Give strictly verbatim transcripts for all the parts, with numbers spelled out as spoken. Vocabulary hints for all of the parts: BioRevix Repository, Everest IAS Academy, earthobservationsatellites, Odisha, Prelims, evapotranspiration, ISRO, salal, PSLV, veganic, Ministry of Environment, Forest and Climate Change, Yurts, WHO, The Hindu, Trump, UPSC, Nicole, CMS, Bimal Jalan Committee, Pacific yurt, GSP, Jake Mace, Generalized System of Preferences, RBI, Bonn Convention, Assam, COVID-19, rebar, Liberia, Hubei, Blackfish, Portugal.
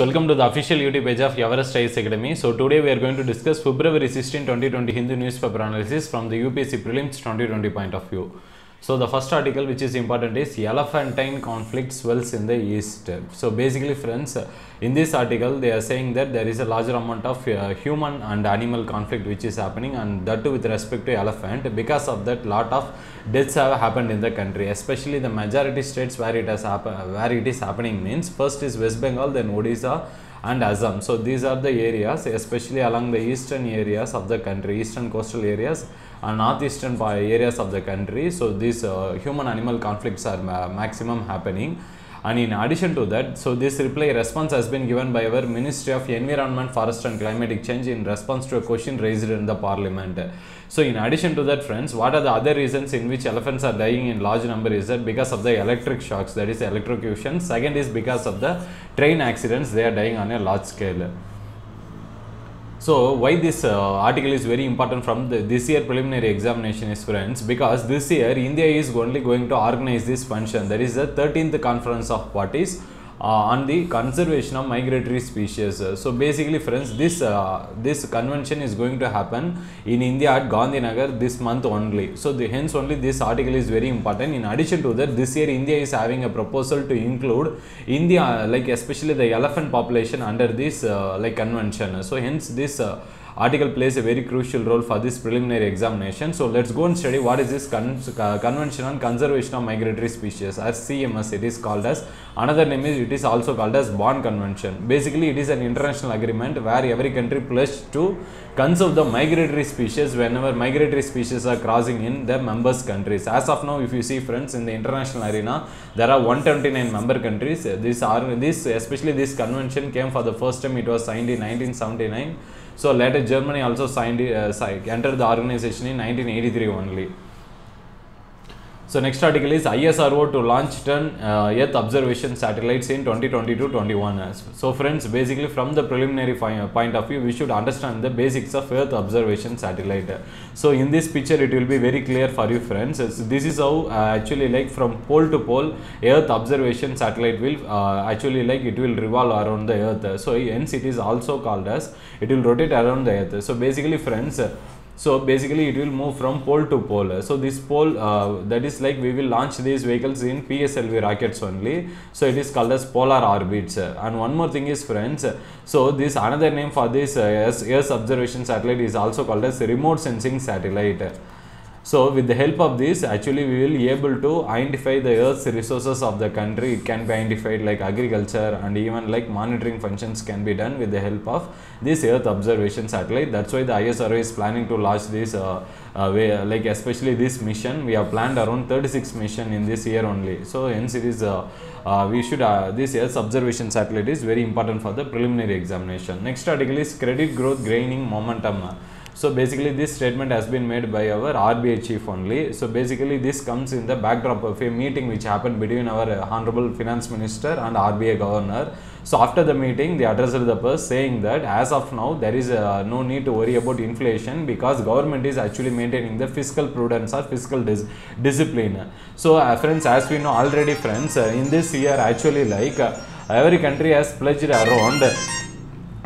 Welcome to the official YouTube page of Everest I A S Academy. So today we are going to discuss February sixteenth twenty twenty Hindu newspaper analysis from the U P S C prelims twenty twenty point of view. So the first article which is important is Elephantine conflict swells in the East. So basically friends, in this article they are saying that there is a larger amount of uh, human and animal conflict which is happening, and that too with respect to elephant. Because of that, lot of deaths have happened in the country, especially the majority states where it has where it is happening means first is West Bengal, then Odisha and Assam. So these are the areas, especially along the eastern areas of the country, eastern coastal areas and northeastern areas of the country. So these uh, human animal conflicts are ma maximum happening. And in addition to that, so this reply response has been given by our Ministry of Environment, Forest and Climate Change in response to a question raised in the Parliament. So in addition to that friends, what are the other reasons in which elephants are dying in large number is that because of the electric shocks, that is electrocution. Second is because of the train accidents, they are dying on a large scale. So why this uh, article is very important from the, this year preliminary examination is friends, because this year India is only going to organize this function, that is the thirteenth conference of parties uh, on the conservation of migratory species. So basically friends, this uh, this convention is going to happen in India at Gandhinagar this month only. So the, hence only this article is very important. In addition to that, this year India is having a proposal to include India, like especially the elephant population under this uh, like convention. So hence this uh, article plays a very crucial role for this preliminary examination. So let's go and study what is this con uh, Convention on Conservation of Migratory Species, or C M S it is called as. Another name is, it is also called as Bonn Convention. Basically it is an international agreement where every country pledges to conserve the migratory species whenever migratory species are crossing in the members countries. As of now, if you see friends, in the international arena there are one hundred twenty-nine member countries. This are this especially this convention came for the first time, it was signed in nineteen seventy-nine. So later Germany also signed uh, entered the organization in nineteen eighty-three only. So next article is I S R O to launch ten uh, Earth observation satellites in twenty twenty-two twenty-one. So friends, basically from the preliminary point of view, we should understand the basics of Earth observation satellite. So in this picture, it will be very clear for you friends. So this is how uh, actually like from pole to pole, Earth observation satellite will uh, actually like it will revolve around the Earth. So hence it is also called as, it will rotate around the Earth. So basically friends, so basically it will move from pole to pole. So this pole, uh, that is like we will launch these vehicles in P S L V rockets only. So it is called as polar orbits. And one more thing is friends, so this another name for this Earth observation satellite is also called as remote sensing satellite. So with the help of this, actually we will be able to identify the Earth's resources of the country. It can be identified like agriculture, and even like monitoring functions can be done with the help of this Earth observation satellite. That's why the I S R O is planning to launch this, uh, uh, way, uh, like especially this mission. We have planned around thirty-six mission in this year only. So hence it is, uh, uh, we should, uh, this Earth observation satellite is very important for the preliminary examination. Next article is credit growth gaining momentum. So basically this statement has been made by our R B I chief only. So basically this comes in the backdrop of a meeting which happened between our Honorable Finance Minister and R B I Governor. So after the meeting, they addressed the press saying that as of now there is uh, no need to worry about inflation because government is actually maintaining the fiscal prudence or fiscal dis discipline. So uh, friends, as we know already friends, uh, in this year actually like uh, every country has pledged around,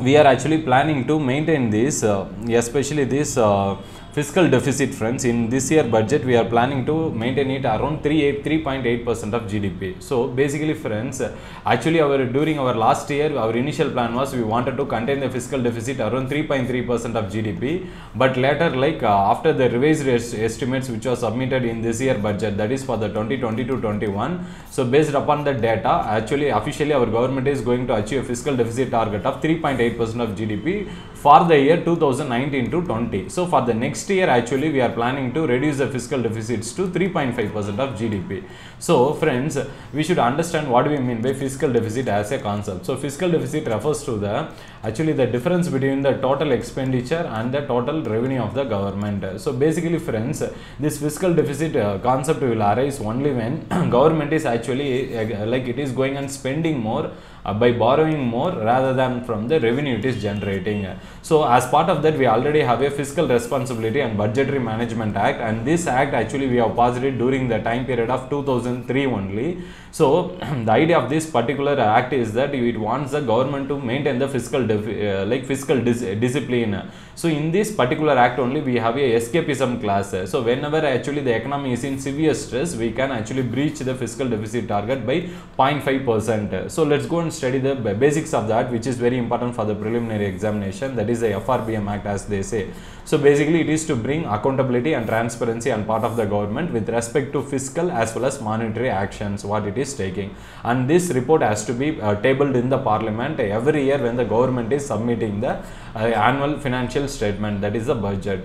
we are actually planning to maintain this, uh, especially this uh, fiscal deficit friends. In this year budget, we are planning to maintain it around three point eight percent of G D P. So basically friends, actually our during our last year, our initial plan was we wanted to contain the fiscal deficit around three point three percent of G D P. But later like uh, after the revised estimates which was submitted in this year budget, that is for the twenty twenty-two twenty-one. So based upon the data, actually officially our government is going to achieve a fiscal deficit target of three point eight percent of G D P for the year two thousand nineteen to twenty. So for the next year actually we are planning to reduce the fiscal deficits to three point five percent of G D P. So friends, we should understand what we mean by fiscal deficit as a concept. So fiscal deficit refers to the actually the difference between the total expenditure and the total revenue of the government. So basically friends, this fiscal deficit uh, concept will arise only when government is actually uh, like it is going and spending more uh, by borrowing more rather than from the revenue it is generating. So as part of that, we already have a fiscal responsibility and budgetary management act, and this act actually we have passed it during the time period of two thousand three only. So the idea of this particular act is that it wants the government to maintain the fiscal uh, like fiscal dis discipline. So in this particular act only we have a escapism class. So whenever actually the economy is in severe stress, we can actually breach the fiscal deficit target by zero point five percent. So let's go and study the basics of that, which is very important for the preliminary examination. That is the F R B M act, as they say. So basically it is to bring accountability and transparency on part of the government with respect to fiscal as well as monetary actions what it is taking, and this report has to be uh, tabled in the parliament every year when the government is submitting the uh, annual financial statement, that is the budget.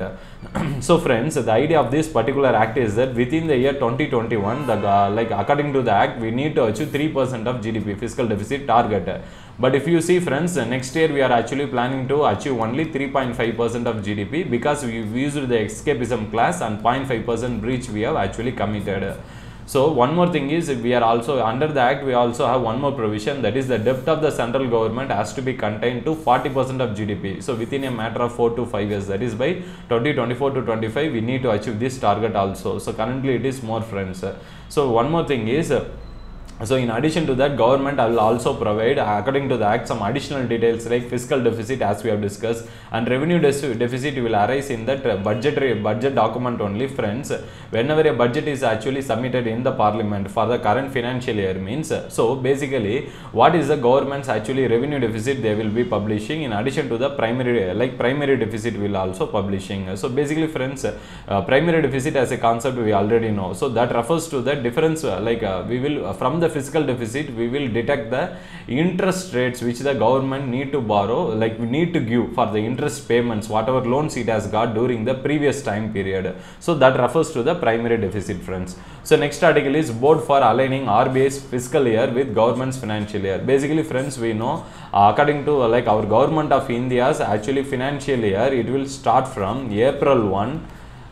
So friends, the idea of this particular act is that within the year twenty twenty-one, the uh, like according to the act, we need to achieve three percent of G D P fiscal deficit target. But if you see friends, next year we are actually planning to achieve only three point five percent of G D P because we used the escapism class and zero point five percent breach we have actually committed. So one more thing is, we are also under the act, we also have one more provision, that is the debt of the central government has to be contained to forty percent of G D P. So within a matter of four to five years, that is by twenty twenty-four to twenty-five, we need to achieve this target also. So currently it is more friends. So one more thing is, so in addition to that, government will also provide according to the act some additional details like fiscal deficit as we have discussed, and revenue deficit will arise in that budgetary budget document only friends, whenever a budget is actually submitted in the parliament for the current financial year means. So basically what is the government's actually revenue deficit they will be publishing, in addition to the primary like primary deficit will also publishing. So basically friends, uh, primary deficit as a concept we already know, so that refers to the difference uh, like uh, we will uh, from the the fiscal deficit we will detect the interest rates which the government need to borrow, like we need to give for the interest payments whatever loans it has got during the previous time period. So that refers to the primary deficit friends. So next article is board for aligning R B I's fiscal year with government's financial year. Basically friends, we know uh, according to uh, like our government of India's actually financial year, it will start from April first.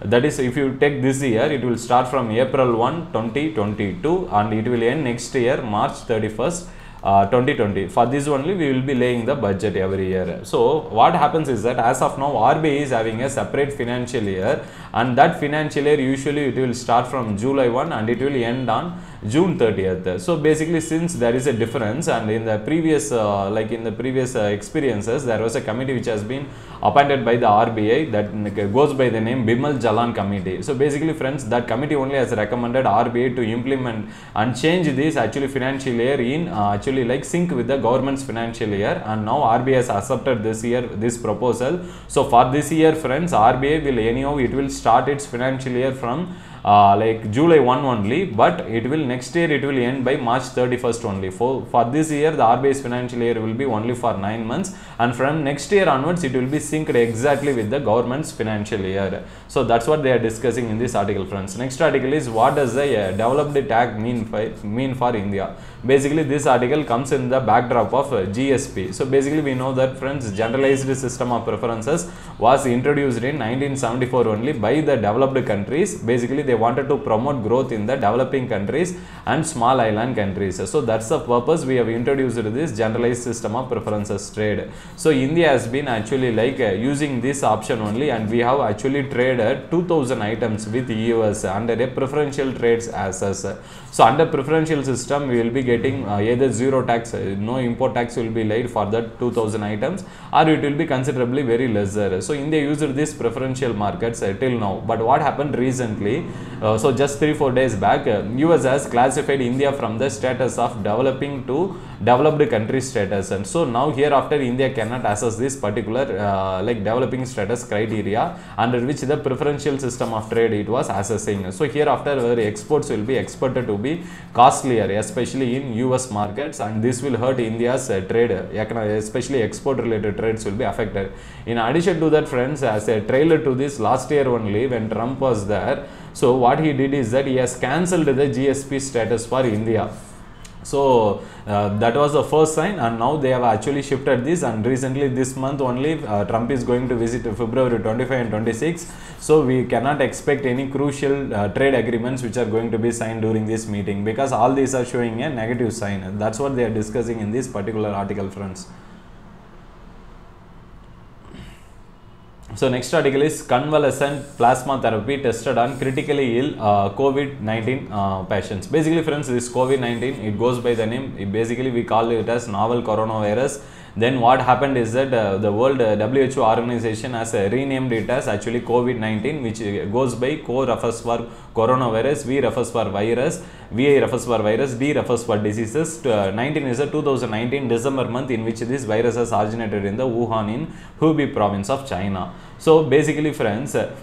That is, if you take this year, it will start from April first twenty twenty-two and it will end next year March thirty-first uh, twenty twenty. For this only we will be laying the budget every year. So what happens is that as of now R B I is having a separate financial year, and that financial year usually it will start from July first and it will end on June thirtieth. So basically, since there is a difference, and in the previous uh, like in the previous uh, experiences, there was a committee which has been appointed by the R B I that goes by the name Bimal Jalan Committee. So basically friends, that committee only has recommended R B I to implement and change this actually financial year in uh, actually like sync with the government's financial year, and now R B I has accepted this year this proposal. So for this year friends, R B I will anyhow it will start its financial year from Uh, like July first only, but it will next year it will end by March thirty-first only. For, for this year the R B I's financial year will be only for nine months, and from next year onwards it will be synced exactly with the government's financial year. So that's what they are discussing in this article friends. Next article is what does the uh, developed tag mean, mean for India. Basically this article comes in the backdrop of uh, G S P. So basically we know that friends, generalized system of preferences was introduced in nineteen seventy-four only by the developed countries. Basically they wanted to promote growth in the developing countries and small island countries. So that's the purpose we have introduced this generalized system of preferences trade. So India has been actually like uh, using this option only, and we have actually traded two thousand items with U S under a preferential trades access. So under preferential system we will be getting uh, either zero tax, uh, no import tax will be laid for that two thousand items, or it will be considerably very lesser. So India used this preferential markets uh, till now. But what happened recently? Uh, so just three four days back, uh, U S has classified India from the status of developing to developed country status, and so now hereafter India cannot access this particular uh, like developing status criteria under which the preferential system of trade it was accessing. So hereafter our exports will be expected to be costlier, especially in U S markets, and this will hurt India's uh, trade, especially export related trades will be affected. In addition to that friends, as a trailer to this last year only when Trump was there, so what he did is that he has cancelled the G S P status for India. So uh, that was the first sign, and now they have actually shifted this, and recently this month only uh, Trump is going to visit February twenty-fifth and twenty-sixth. So we cannot expect any crucial uh, trade agreements which are going to be signed during this meeting, because all these are showing a negative sign, and that's what they are discussing in this particular article, friends. So next article is convalescent plasma therapy tested on critically ill uh, COVID nineteen uh, patients. Basically friends, this COVID nineteen, it goes by the name, it basically we call it as novel coronavirus. Then what happened is that uh, the World uh, W H O organization has uh, renamed it as actually COVID nineteen, which uh, goes by CO refers for coronavirus, V refers for virus, V I refers for virus, D refers for diseases. uh, nineteen is a two thousand nineteen December month in which this virus has originated in the Wuhan in Hubei province of China. So basically friends, uh,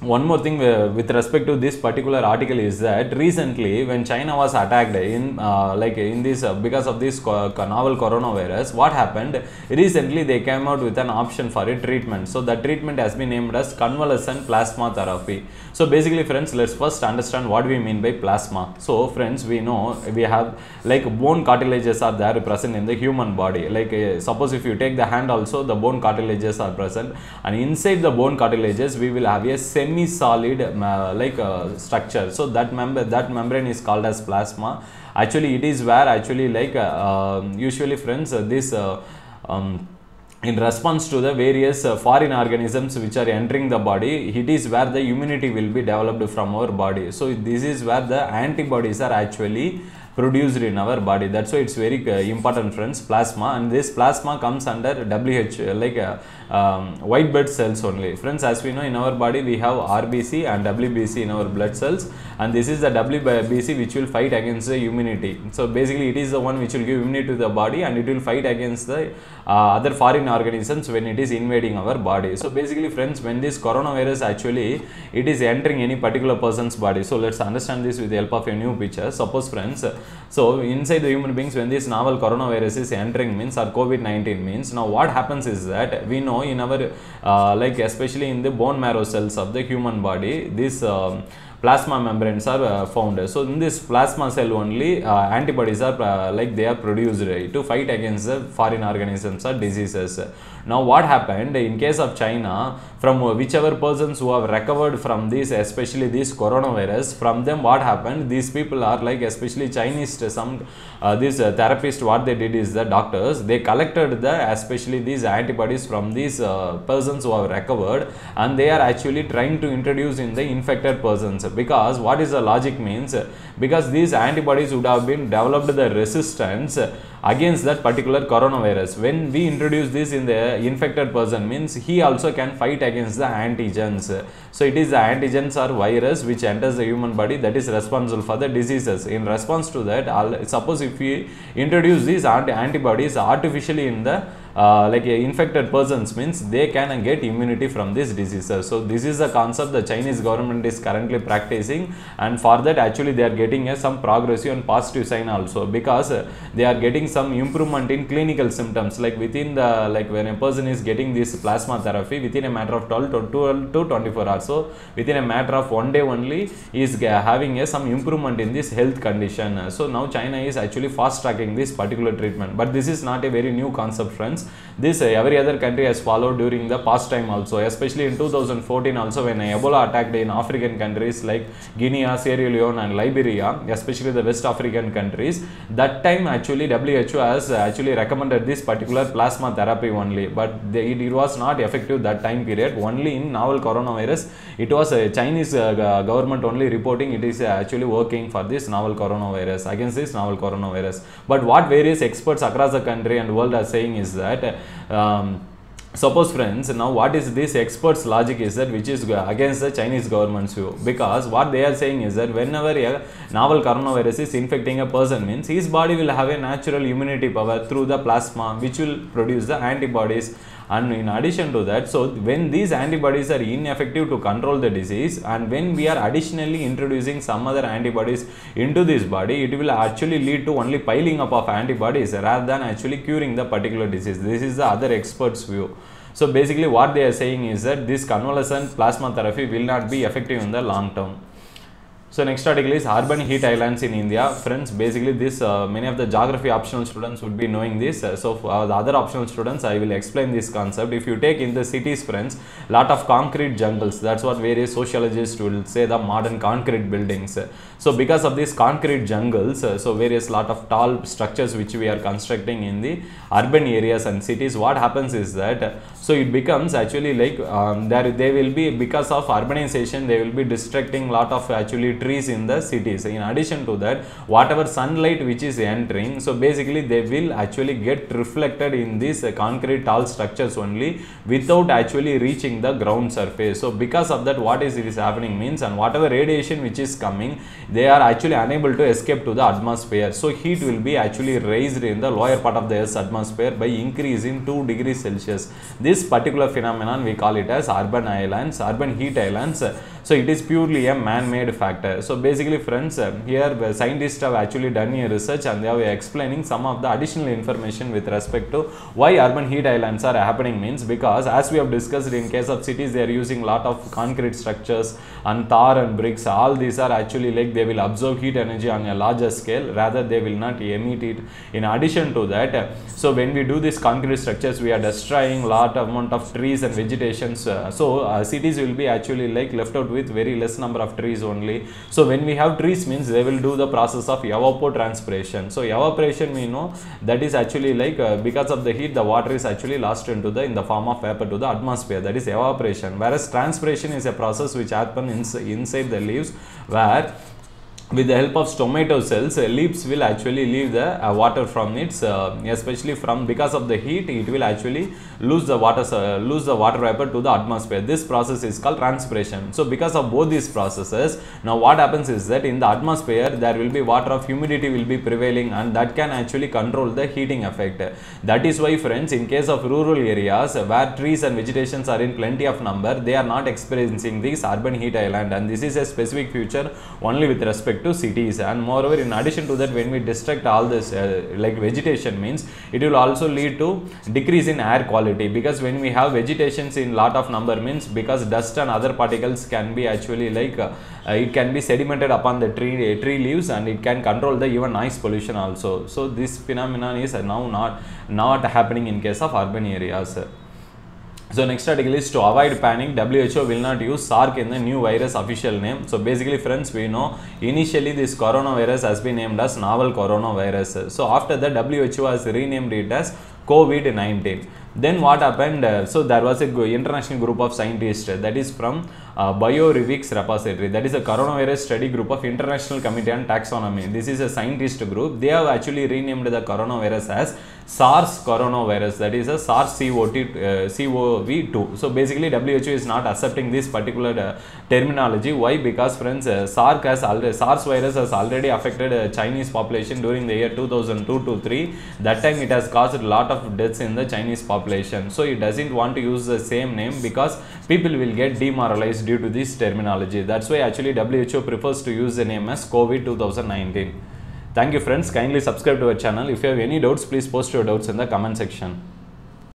one more thing uh, with respect to this particular article is that recently when China was attacked in uh, like in this uh, because of this co novel coronavirus, what happened recently, they came out with an option for a treatment. So that treatment has been named as convalescent plasma therapy. So basically friends, let's first understand what we mean by plasma. So friends, we know we have like bone cartilages are there present in the human body, like uh, suppose if you take the hand also, the bone cartilages are present, and inside the bone cartilages we will have a semi semi-solid uh, like uh, structure. So that membrane, that membrane is called as plasma. Actually, it is where actually like uh, um, usually friends, uh, this uh, um, in response to the various uh, foreign organisms which are entering the body, it is where the immunity will be developed from our body. So this is where the antibodies are actually produced in our body. That's why it's very uh, important friends, plasma. And this plasma comes under W H O, like uh, um, white blood cells only. Friends, as we know, in our body we have R B C and W B C in our blood cells, and this is the W B C which will fight against the immunity. So basically it is the one which will give immunity to the body, and it will fight against the uh, other foreign organisms when it is invading our body. So basically friends, when this coronavirus actually it is entering any particular person's body, so let's understand this with the help of a new picture. Suppose friends, so inside the human beings, when this novel coronavirus is entering means, or COVID nineteen means, now what happens is that we know in our uh, like especially in the bone marrow cells of the human body, this um, plasma membranes are uh, found. So in this plasma cell only uh, antibodies are uh, like they are produced uh, to fight against the foreign organisms or diseases. Now what happened in case of China, from whichever persons who have recovered from this, especially this coronavirus, from them what happened, these people are like especially Chinese, some uh, these uh, therapists, what they did is the doctors, they collected the especially these antibodies from these uh, persons who have recovered, and they are actually trying to introduce in the infected persons. Because what is the logic means, because these antibodies would have been developed the resistance against that particular coronavirus. When we introduce this in the infected person means, he also can fight against the antigens. So it is the antigens or virus which enters the human body that is responsible for the diseases. In response to that, I'll, suppose if we introduce these anti antibodies artificially in the Uh, like uh, infected persons means, they can uh, get immunity from this disease. So this is the concept the Chinese government is currently practicing, and for that actually they are getting uh, some progressive and positive sign also, because uh, they are getting some improvement in clinical symptoms. Like within the, like when a person is getting this plasma therapy, within a matter of twelve to twenty-four hours, so within a matter of one day only is uh, having uh, some improvement in this health condition. So now China is actually fast tracking this particular treatment, but this is not a very new concept friends. This uh, every other country has followed during the past time also, especially in two thousand fourteen also, when Ebola attacked in African countries like Guinea, Sierra Leone and Liberia, especially the West African countries. That time actually W H O has actually recommended this particular plasma therapy only, but they, it, it was not effective that time period. Only in novel coronavirus, it was a Chinese uh, government only reporting it is actually working for this novel coronavirus, against this novel coronavirus. But what various experts across the country and world are saying is that, that um suppose friends, now what is this experts logic is that, which is against the Chinese government's view, because what they are saying is that whenever a novel coronavirus is infecting a person means, his body will have a natural immunity power through the plasma which will produce the antibodies. And in addition to that, so when these antibodies are ineffective to control the disease, and when we are additionally introducing some other antibodies into this body, it will actually lead to only piling up of antibodies rather than actually curing the particular disease. This is the other expert's view. So basically what they are saying is that this convalescent plasma therapy will not be effective in the long term. So next article is urban heat islands in India. Friends, basically this uh, many of the geography optional students would be knowing this. Uh, so for uh, the other optional students, I will explain this concept. If you take in the cities, friends, lot of concrete jungles. That's what various sociologists will say, the modern concrete buildings. So because of these concrete jungles, uh, so various lot of tall structures which we are constructing in the urban areas and cities, what happens is that uh, so it becomes actually like um, there they will be, because of urbanization, they will be destructing lot of actually trees in the cities. In addition to that, whatever sunlight which is entering, so basically they will actually get reflected in these uh, concrete tall structures only, without actually reaching the ground surface. So because of that, what is it is happening means, and whatever radiation which is coming, they are actually unable to escape to the atmosphere. So heat will be actually raised in the lower part of the Earth's atmosphere by increase in two degrees Celsius. This particular phenomenon we call it as urban islands, urban heat islands. So it is purely a man-made factor. So basically, friends, here scientists have actually done a research and they are explaining some of the additional information with respect to why urban heat islands are happening means, because as we have discussed, in case of cities, they are using lot of concrete structures and tar and bricks. All these are actually like they will absorb heat energy on a larger scale, rather they will not emit it. In addition to that, so when we do these concrete structures, we are destroying lot amount of trees and vegetations. So uh, cities will be actually like left out with very less number of trees only. So when we have trees means, they will do the process of evapotranspiration. So evaporation, we know that is actually like uh, because of the heat, the water is actually lost into the in the form of vapor to the atmosphere, that is evaporation. Whereas transpiration is a process which happens ins inside the leaves, where with the help of stomato cells, uh, leaves will actually leave the uh, water from its uh, especially from, because of the heat, it will actually lose the water uh, lose the water vapor to the atmosphere. This process is called transpiration. So because of both these processes, now what happens is that in the atmosphere there will be water of humidity will be prevailing, and that can actually control the heating effect. That is why, friends, in case of rural areas where trees and vegetations are in plenty of number, they are not experiencing this urban heat island, and this is a specific feature only with respect to cities. And moreover, in addition to that, when we destruct all this uh, like vegetation means, it will also lead to decrease in air quality, because when we have vegetations in lot of number means, because dust and other particles can be actually like uh, uh, it can be sedimented upon the tree uh, tree leaves, and it can control the even noise pollution also. So this phenomenon is uh, now not not happening in case of urban areas. So next article is, to avoid panic, W H O will not use SARC in the new virus official name. So basically, friends, we know initially this coronavirus has been named as novel coronavirus. So after that, W H O has renamed it as COVID nineteen. Then what happened? Uh, so there was an international group of scientists uh, that is from uh, BioRevix Repository, that is a coronavirus study group of International Committee on Taxonomy. This is a scientist group. They have actually renamed the coronavirus as SARS coronavirus, that is a SARS C O V two. So basically, W H O is not accepting this particular uh, terminology. Why? Because, friends, uh, SARS has already, SARS virus has already affected uh, Chinese population during the year two thousand two to three. That time it has caused a lot of deaths in the Chinese population. So it doesn't want to use the same name, because people will get demoralized due to this terminology. That's why actually W H O prefers to use the name as COVID twenty nineteen. Thank you, friends. Kindly subscribe to our channel. If you have any doubts, please post your doubts in the comment section.